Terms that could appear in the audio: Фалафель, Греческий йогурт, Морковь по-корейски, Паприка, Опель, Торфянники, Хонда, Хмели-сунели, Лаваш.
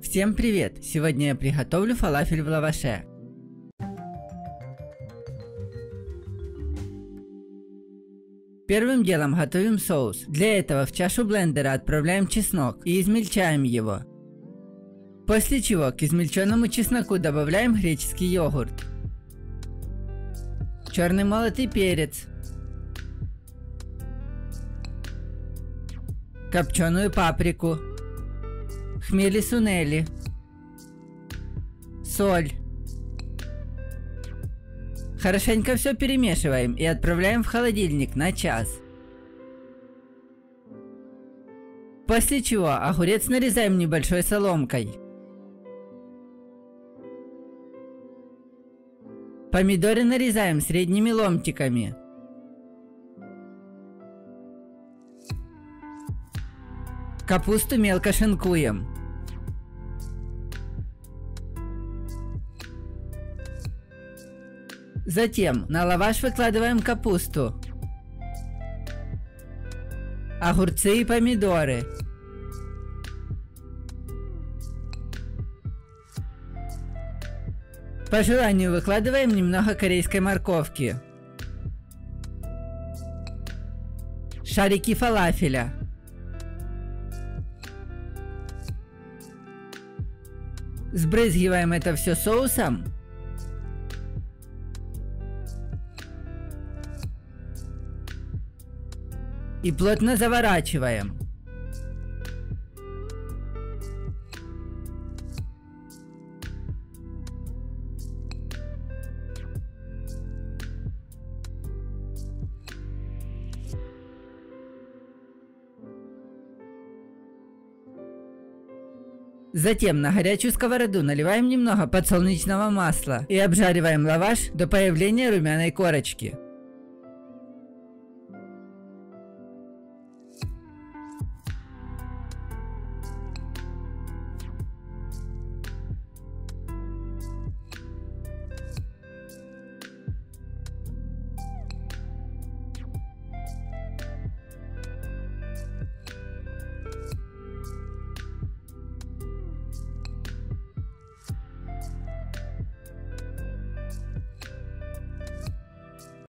Всем привет! Сегодня я приготовлю фалафель в лаваше. Первым делом готовим соус. Для этого в чашу блендера отправляем чеснок и измельчаем его. После чего к измельченному чесноку добавляем греческий йогурт, черный молотый перец, копченую паприку, хмели-сунели, соль. Хорошенько все перемешиваем и отправляем в холодильник на час. После чего огурец нарезаем небольшой соломкой. Помидоры нарезаем средними ломтиками. Капусту мелко шинкуем. Затем на лаваш выкладываем капусту, огурцы и помидоры. По желанию выкладываем немного корейской морковки, шарики фалафеля, сбрызгиваем это все соусом. И плотно заворачиваем. Затем на горячую сковороду наливаем немного подсолнечного масла и обжариваем лаваш до появления румяной корочки.